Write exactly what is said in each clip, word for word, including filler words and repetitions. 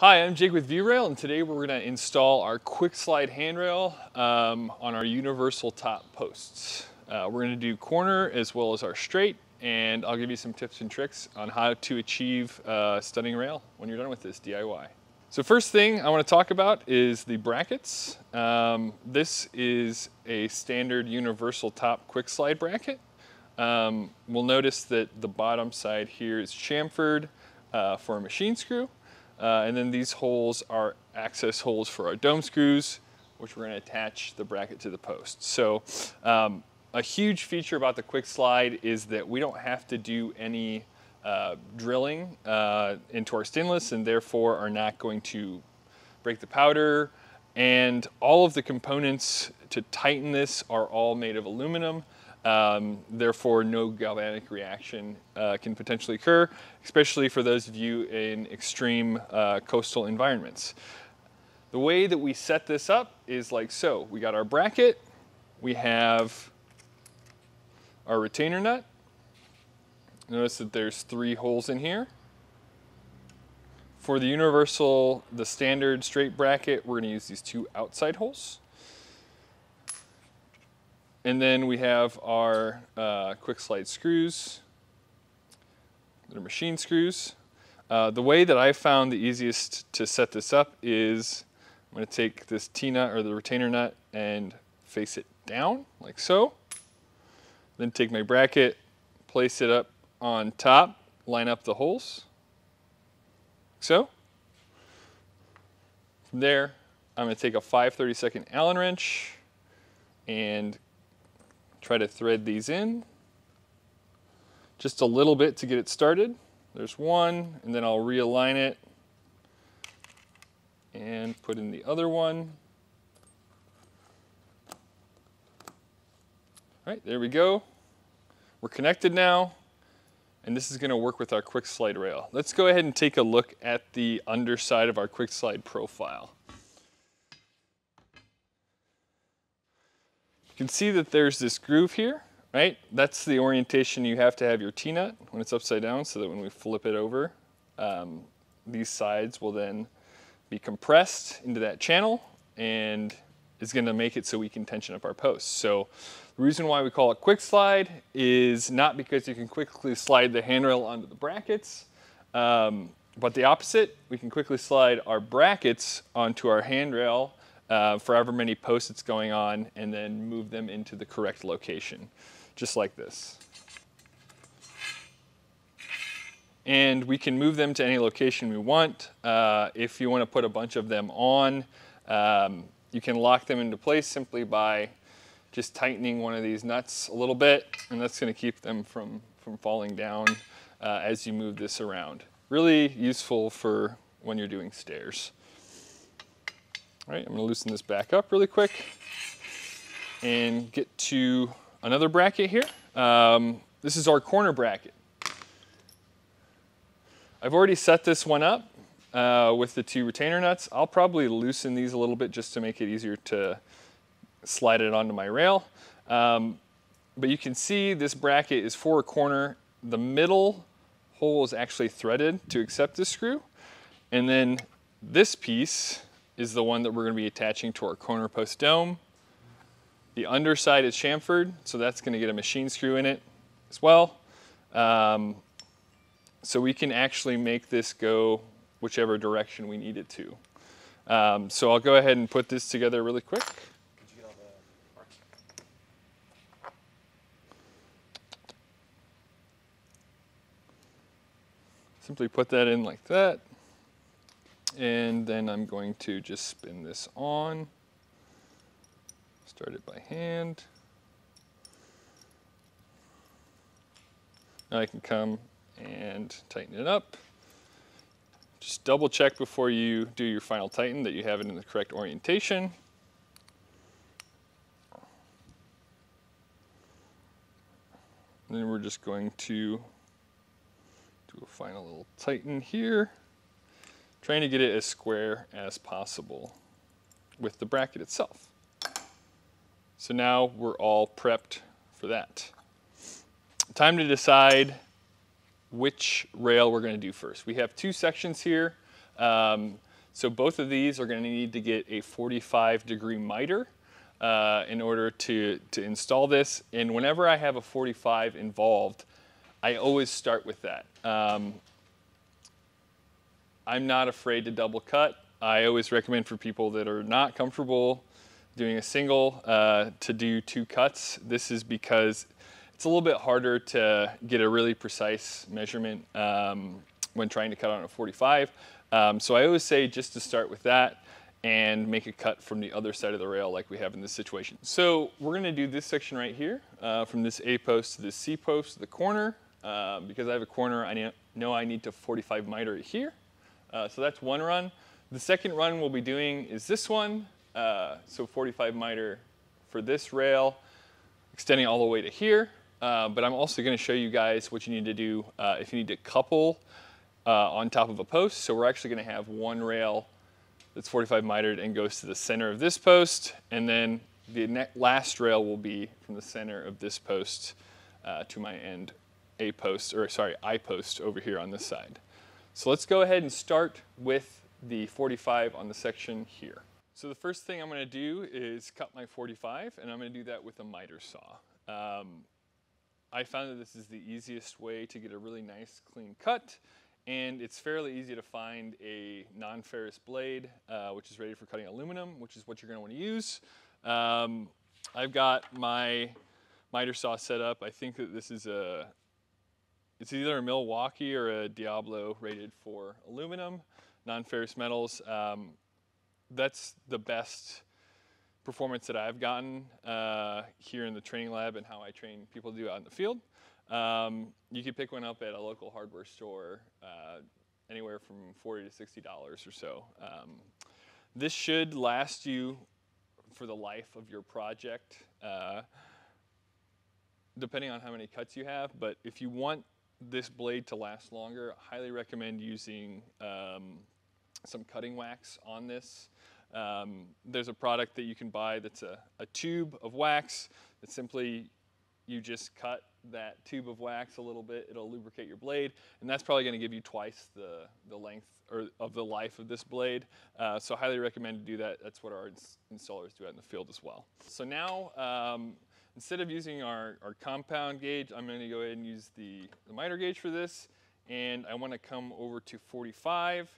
Hi, I'm Jake with Viewrail, and today we're going to install our Quickslide handrail um, on our Universal Top Posts. Uh, we're going to do corner as well as our straight, and I'll give you some tips and tricks on how to achieve uh, stunning rail when you're done with this D I Y. So first thing I want to talk about is the brackets. Um, this is a standard Universal Top Quickslide bracket. Um, we'll notice that the bottom side here is chamfered uh, for a machine screw. Uh, and then these holes are access holes for our dome screws, which we're going to attach the bracket to the post. So um, a huge feature about the Quickslide is that we don't have to do any uh, drilling uh, into our stainless, and therefore are not going to break the powder. And all of the components to tighten this are all made of aluminum. Um, therefore, no galvanic reaction uh, can potentially occur, especially for those of you in extreme uh, coastal environments. The way that we set this up is like so. We got our bracket, we have our retainer nut. Notice that there's three holes in here. For the universal, the standard straight bracket, we're going to use these two outside holes. And then we have our uh, Quickslide screws, they're machine screws. Uh, the way that I found the easiest to set this up is I'm going to take this T-nut or the retainer nut and face it down like so. Then take my bracket, place it up on top, line up the holes like so. From there, I'm going to take a five thirty-second Allen wrench and try to thread these in just a little bit to get it started. There's one, and then I'll realign it and put in the other one. All right, there we go. We're connected now, and this is going to work with our Quickslide rail. Let's go ahead and take a look at the underside of our Quickslide profile. You can see that there's this groove here, right? That's the orientation you have to have your T-nut when it's upside down, so that when we flip it over, um, these sides will then be compressed into that channel, and it's going to make it so we can tension up our posts. So the reason why we call it Quickslide is not because you can quickly slide the handrail onto the brackets, um, but the opposite. We can quickly slide our brackets onto our handrail Uh, for however many posts that's going on, and then move them into the correct location, just like this. And we can move them to any location we want. Uh, if you want to put a bunch of them on, um, you can lock them into place simply by just tightening one of these nuts a little bit, and that's going to keep them from, from falling down uh, as you move this around. Really useful for when you're doing stairs. All right, I'm going to loosen this back up really quick and get to another bracket here. Um, this is our corner bracket. I've already set this one up uh, with the two retainer nuts. I'll probably loosen these a little bit just to make it easier to slide it onto my rail. Um, but you can see this bracket is for a corner. The middle hole is actually threaded to accept this screw. And then this piece is the one that we're going to be attaching to our corner post dome. The underside is chamfered, so that's going to get a machine screw in it as well. Um, so we can actually make this go whichever direction we need it to. Um, so I'll go ahead and put this together really quick. Simply put that in like that. And then I'm going to just spin this on, start it by hand. Now I can come and tighten it up. Just double check before you do your final tighten that you have it in the correct orientation. And then we're just going to do a final little tighten here, trying to get it as square as possible with the bracket itself. So now we're all prepped for that. Time to decide which rail we're going to do first. We have two sections here. Um, So both of these are going to need to get a forty-five degree miter uh, in order to, to install this. And whenever I have a forty-five involved, I always start with that. Um, I'm not afraid to double cut. I always recommend for people that are not comfortable doing a single uh, to do two cuts. This is because it's a little bit harder to get a really precise measurement um, when trying to cut on a forty-five. Um, so I always say just to start with that and make a cut from the other side of the rail like we have in this situation. So we're gonna do this section right here, uh, from this A post to this C post to the corner. Uh, because I have a corner, I know I need to forty-five miter it here. Uh, so that's one run. The second run we'll be doing is this one. Uh, so forty-five miter for this rail, extending all the way to here. Uh, but I'm also gonna show you guys what you need to do uh, if you need to couple uh, on top of a post. So we're actually gonna have one rail that's forty-five mitered and goes to the center of this post. And then the last rail will be from the center of this post uh, to my end A post, or sorry, I post over here on this side. So let's go ahead and start with the forty-five on the section here. So the first thing I'm going to do is cut my forty-five, and I'm going to do that with a miter saw. Um, I found that this is the easiest way to get a really nice clean cut, and it's fairly easy to find a non-ferrous blade, uh, which is ready for cutting aluminum, which is what you're going to want to use. Um, I've got my miter saw set up. I think that this is a It's either a Milwaukee or a Diablo rated for aluminum, non-ferrous metals. Um, that's the best performance that I've gotten uh, here in the training lab and how I train people to do out in the field. Um, you can pick one up at a local hardware store, uh, anywhere from forty to sixty dollars or so. Um, this should last you for the life of your project, uh, depending on how many cuts you have, but if you want this blade to last longer, I highly recommend using um, some cutting wax on this. Um, there's a product that you can buy that's a, a tube of wax that simply you just cut that tube of wax a little bit, it'll lubricate your blade, and that's probably going to give you twice the, the length or of the life of this blade. Uh, so I highly recommend to do that. That's what our ins installers do out in the field as well. So now um, instead of using our, our compound gauge, I'm going to go ahead and use the, the miter gauge for this. And I want to come over to forty-five,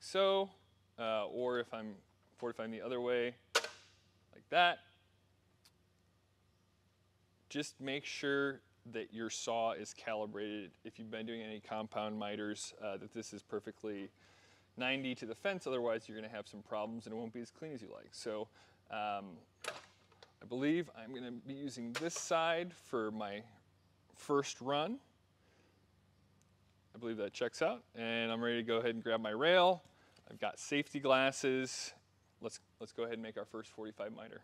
so, uh, or if I'm fortifying the other way, like that. Just make sure that your saw is calibrated. If you've been doing any compound miters, uh, that this is perfectly ninety to the fence. Otherwise, you're going to have some problems and it won't be as clean as you like. So. Um, I believe I'm going to be using this side for my first run. I believe that checks out, and I'm ready to go ahead and grab my rail. I've got safety glasses. Let's, let's go ahead and make our first forty-five miter.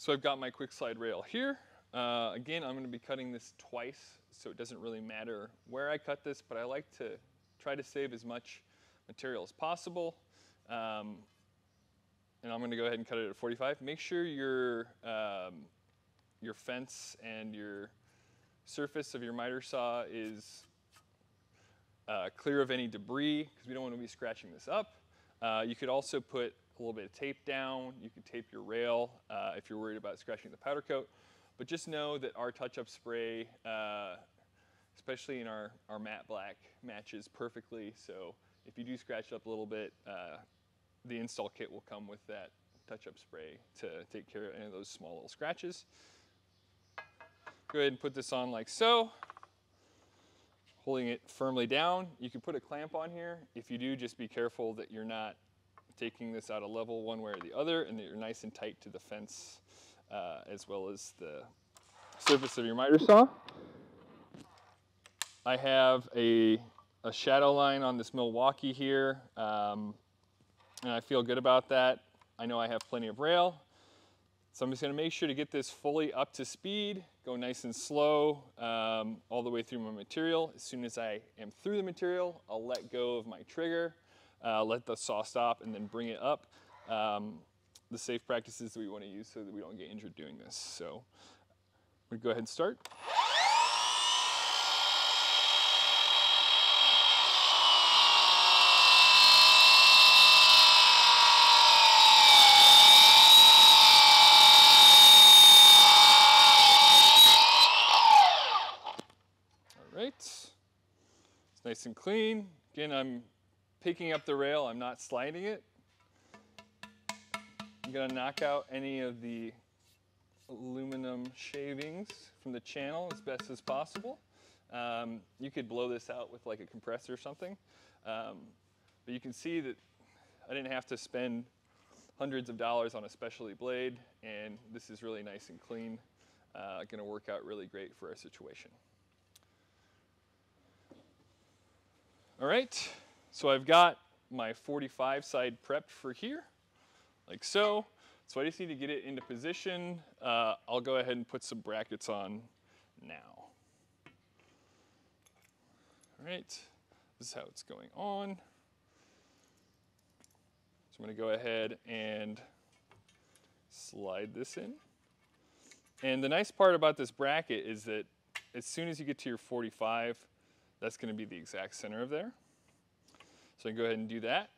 So I've got my Quickslide rail here. Uh, again, I'm going to be cutting this twice, so it doesn't really matter where I cut this, but I like to try to save as much material as possible. Um, And I'm going to go ahead and cut it at forty-five. Make sure your um, your fence and your surface of your miter saw is uh, clear of any debris, because we don't want to be scratching this up. Uh, you could also put a little bit of tape down. You could tape your rail uh, if you're worried about scratching the powder coat. But just know that our touch-up spray, uh, especially in our, our matte black, matches perfectly. So if you do scratch it up a little bit, uh, the install kit will come with that touch-up spray to take care of any of those small little scratches. Go ahead and put this on like so, holding it firmly down. You can put a clamp on here. If you do, just be careful that you're not taking this out of level one way or the other, and that you're nice and tight to the fence uh, as well as the surface of your miter saw. I have a, a shadow line on this Milwaukee here. Um, And I feel good about that. I know I have plenty of rail. So I'm just going to make sure to get this fully up to speed, go nice and slow um, all the way through my material. As soon as I am through the material, I'll let go of my trigger, uh, let the saw stop, and then bring it up. Um, the safe practices that we want to use so that we don't get injured doing this. So we'll go ahead and start. and clean. Again, I'm picking up the rail, I'm not sliding it. I'm gonna knock out any of the aluminum shavings from the channel as best as possible. Um, you could blow this out with like a compressor or something. Um, but you can see that I didn't have to spend hundreds of dollars on a specialty blade, and this is really nice and clean. Uh, gonna work out really great for our situation. All right, so I've got my forty-five side prepped for here, like so. So I just need to get it into position. Uh, I'll go ahead and put some brackets on now. All right, this is how it's going on. So I'm gonna go ahead and slide this in. And the nice part about this bracket is that as soon as you get to your forty-five, that's gonna be the exact center of there. So I can go ahead and do that.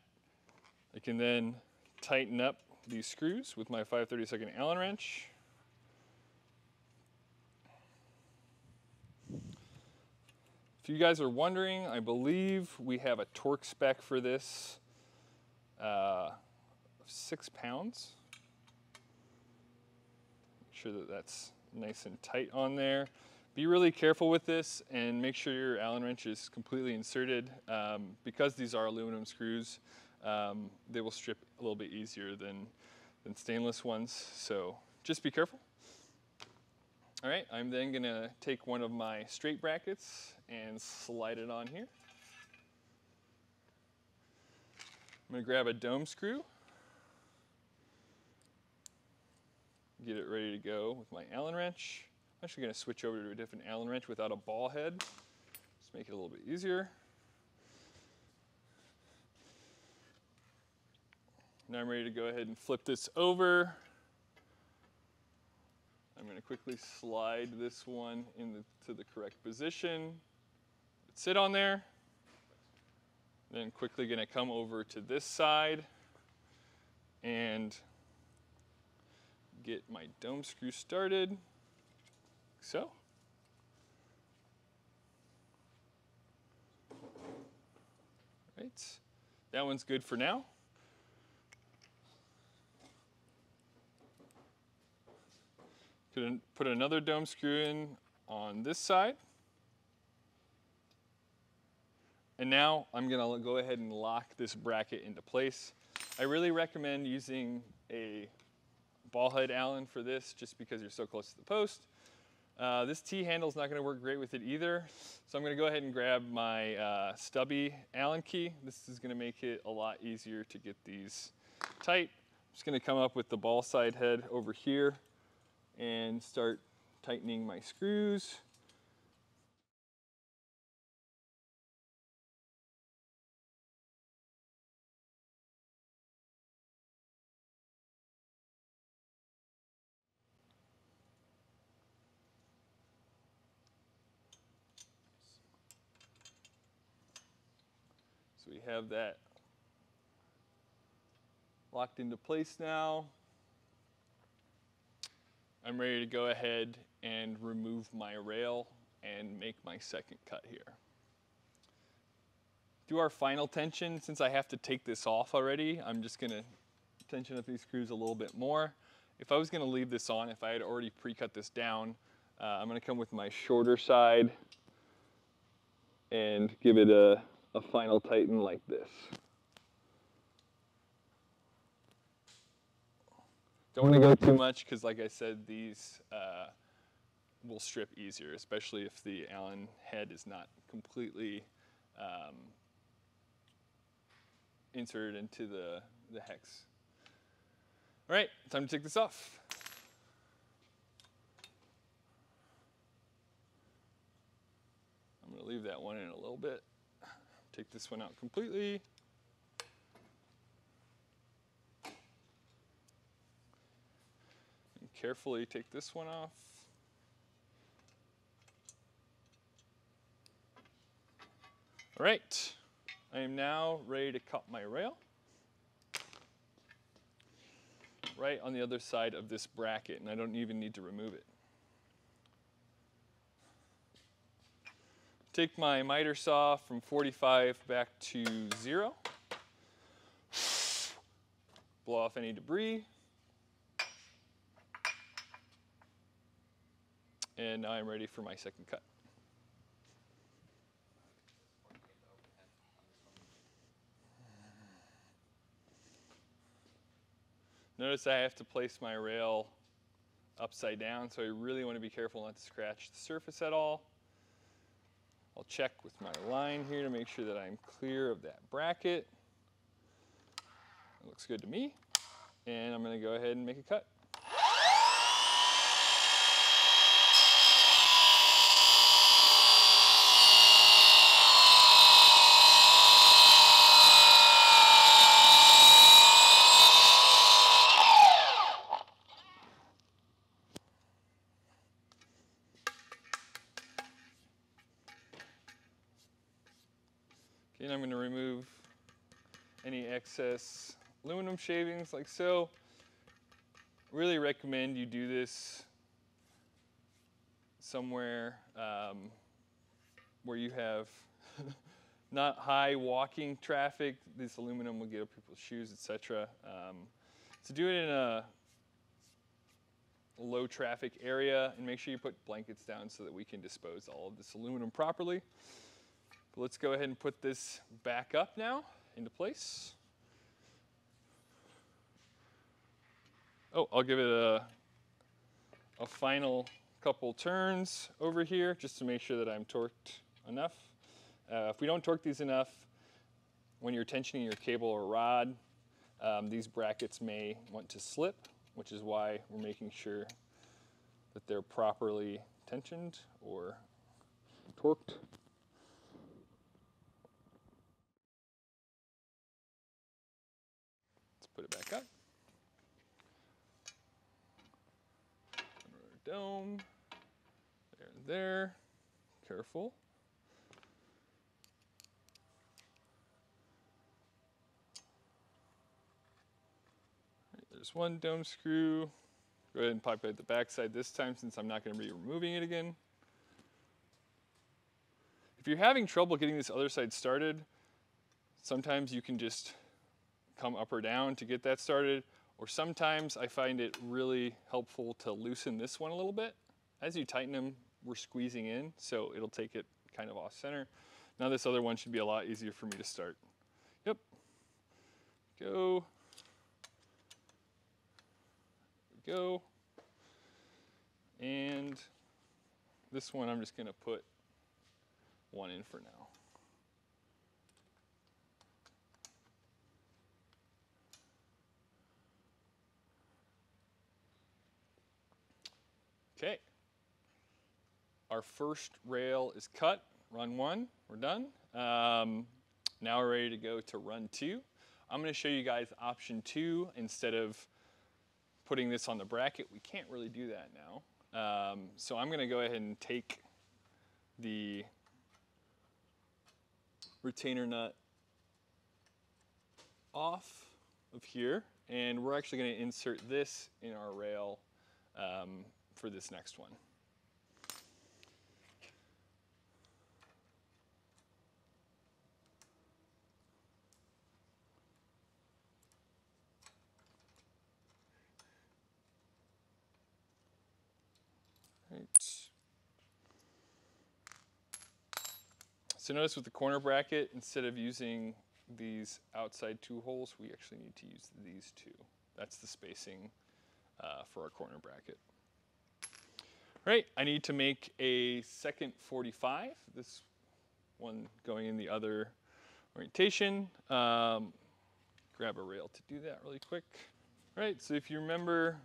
I can then tighten up these screws with my five thirty-second Allen wrench. If you guys are wondering, I believe we have a torque spec for this uh, of six pounds. Make sure that that's nice and tight on there. Be really careful with this and make sure your Allen wrench is completely inserted. Um, because these are aluminum screws, um, they will strip a little bit easier than, than stainless ones. So just be careful. All right, I'm then gonna take one of my straight brackets and slide it on here. I'm gonna grab a dome screw, get it ready to go with my Allen wrench. I'm actually gonna switch over to a different Allen wrench without a ball head. Just make it a little bit easier. Now I'm ready to go ahead and flip this over. I'm gonna quickly slide this one into the, the correct position. Sit on there. Then quickly gonna come over to this side and get my dome screw started. So. Right, that one's good for now. Could put another dome screw in on this side. And now I'm gonna go ahead and lock this bracket into place. I really recommend using a ball head Allen for this just because you're so close to the post. Uh, this T-handle's not gonna work great with it either. So I'm gonna go ahead and grab my uh, stubby Allen key. This is gonna make it a lot easier to get these tight. I'm just gonna come up with the ball side head over here and start tightening my screws. So we have that locked into place now. I'm ready to go ahead and remove my rail and make my second cut here. Do our final tension. Since I have to take this off already, I'm just gonna tension up these screws a little bit more. If I was gonna leave this on, if I had already pre-cut this down, uh, I'm gonna come with my shorter side and give it a, a final tighten like this. Don't want to go too much because, like I said, these uh, will strip easier, especially if the Allen head is not completely um, inserted into the, the hex. All right, time to take this off. I'm going to leave that one in a little bit. Take this one out completely. Carefully take this one off. All right, I am now ready to cut my rail. Right on the other side of this bracket, and I don't even need to remove it. Take my miter saw from forty-five back to zero. Blow off any debris. And now I'm ready for my second cut. Notice I have to place my rail upside down, so I really want to be careful not to scratch the surface at all. I'll check with my line here to make sure that I'm clear of that bracket. It looks good to me. And I'm going to go ahead and make a cut. And I'm going to remove any excess aluminum shavings like so. Really recommend you do this somewhere um, where you have not high walking traffic. This aluminum will get up people's shoes, et cetera. Um, so do it in a low traffic area, and make sure you put blankets down so that we can dispose all of this aluminum properly. But let's go ahead and put this back up now into place. Oh, I'll give it a, a final couple turns over here just to make sure that I'm torqued enough. Uh, if we don't torque these enough, when you're tensioning your cable or rod, um, these brackets may want to slip, which is why we're making sure that they're properly tensioned or torqued. Put it back up. Another dome. There, there. Careful. Right, there's one dome screw. Go ahead and populate the back side this time since I'm not going to be removing it again. If you're having trouble getting this other side started, sometimes you can just come up or down to get that started, or sometimes I find it really helpful to loosen this one a little bit. As you tighten them, we're squeezing in, so it'll take it kind of off center. Now this other one should be a lot easier for me to start. Yep. Go. Go. And this one I'm just gonna put one in for now. Okay, our first rail is cut. Run one, we're done. Um, now we're ready to go to run two. I'm gonna show you guys option two instead of putting this on the bracket. We can't really do that now. Um, so I'm gonna go ahead and take the retainer nut off of here, and we're actually gonna insert this in our rail um, for this next one. Right. So notice with the corner bracket, instead of using these outside two holes, we actually need to use these two. That's the spacing uh, for our corner bracket. Right, I need to make a second forty-five, this one going in the other orientation. Um, grab a rail to do that really quick. Right, so if you remember,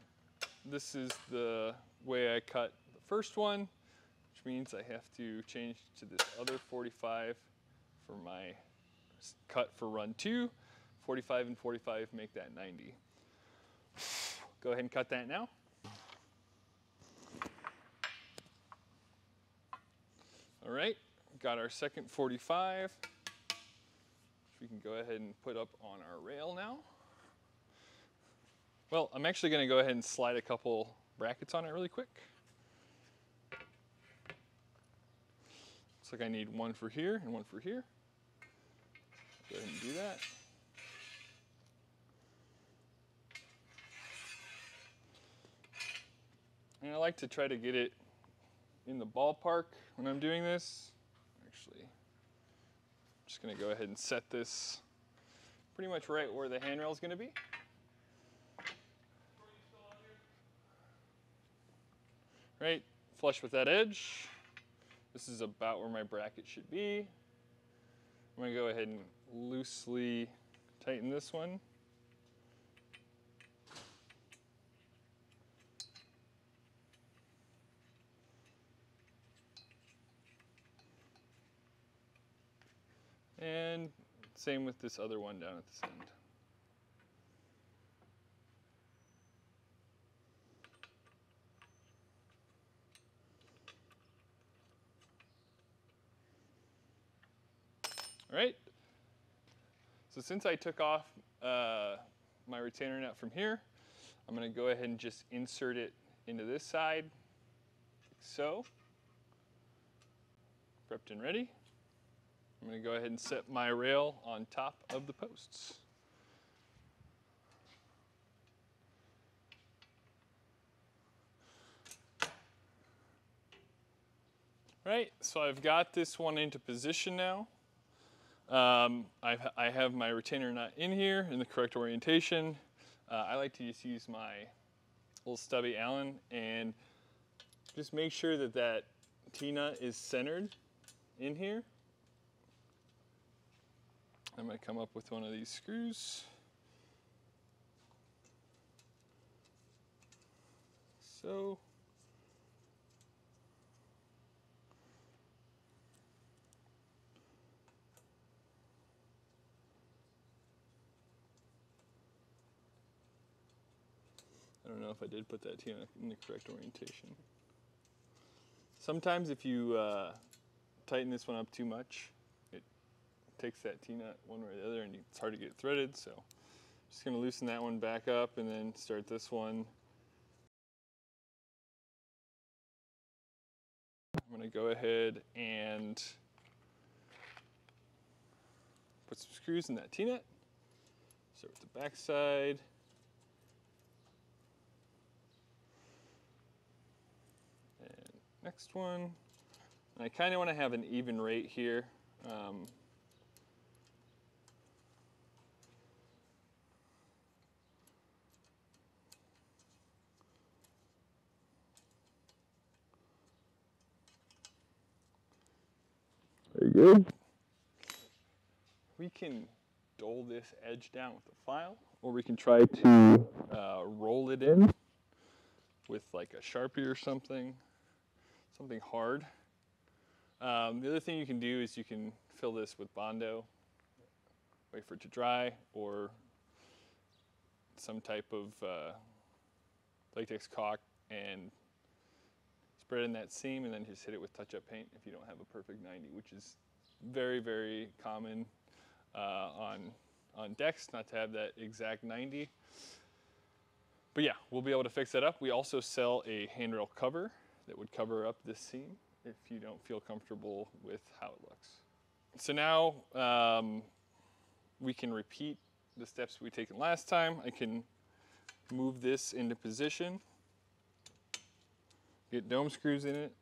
this is the way I cut the first one, which means I have to change to this other forty-five for my cut for run two. forty-five and forty-five make that ninety. Go ahead and cut that now. All right, got our second forty-five, which we can go ahead and put up on our rail now. Well, I'm actually gonna go ahead and slide a couple brackets on it really quick. Looks like I need one for here and one for here. Go ahead and do that. And I like to try to get it in the ballpark when I'm doing this. Actually, I'm just gonna go ahead and set this pretty much right where the handrail is gonna be. Right, flush with that edge. This is about where my bracket should be. I'm gonna go ahead and loosely tighten this one. And same with this other one down at this end. All right, so since I took off uh, my retainer nut from here, I'm gonna go ahead and just insert it into this side, like so. Prepped and ready. I'm gonna go ahead and set my rail on top of the posts. All right, so I've got this one into position now. Um, I've, I have my retainer nut in here in the correct orientation. Uh, I like to just use my little stubby Allen and just make sure that that T-nut is centered in here. I'm going to come up with one of these screws. So. I don't know if I did put that T-nut in the correct orientation. Sometimes if you uh, tighten this one up too much, it takes that T-nut one way or the other and it's hard to get it threaded. So I'm just gonna loosen that one back up and then start this one. I'm gonna go ahead and put some screws in that T-nut. Start with the back side. Next one, and I kind of want to have an even rate here. Um, very good. We can dole this edge down with the file, or we can try to uh, roll it in with like a Sharpie or something. Something hard. Um, the other thing you can do is you can fill this with Bondo, wait for it to dry, or some type of uh, latex caulk and spread in that seam and then just hit it with touch-up paint if you don't have a perfect ninety, which is very, very common uh, on, on decks, not to have that exact ninety. But yeah, we'll be able to fix that up. We also sell a handrail cover that would cover up this seam if you don't feel comfortable with how it looks. So now um, we can repeat the steps we taken last time. I can move this into position, get dome screws in it.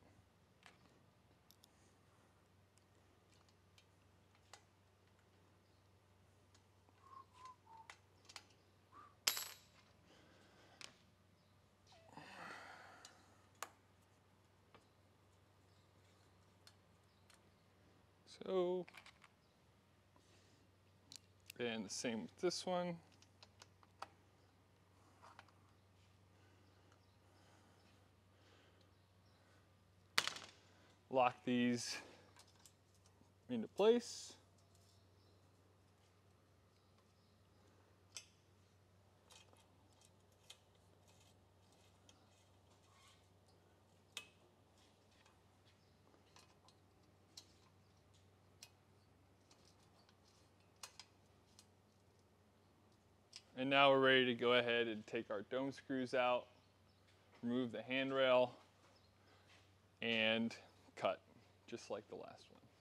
So, and the same with this one. Lock these into place. And now we're ready to go ahead and take our dome screws out, remove the handrail, and cut. just like the last one.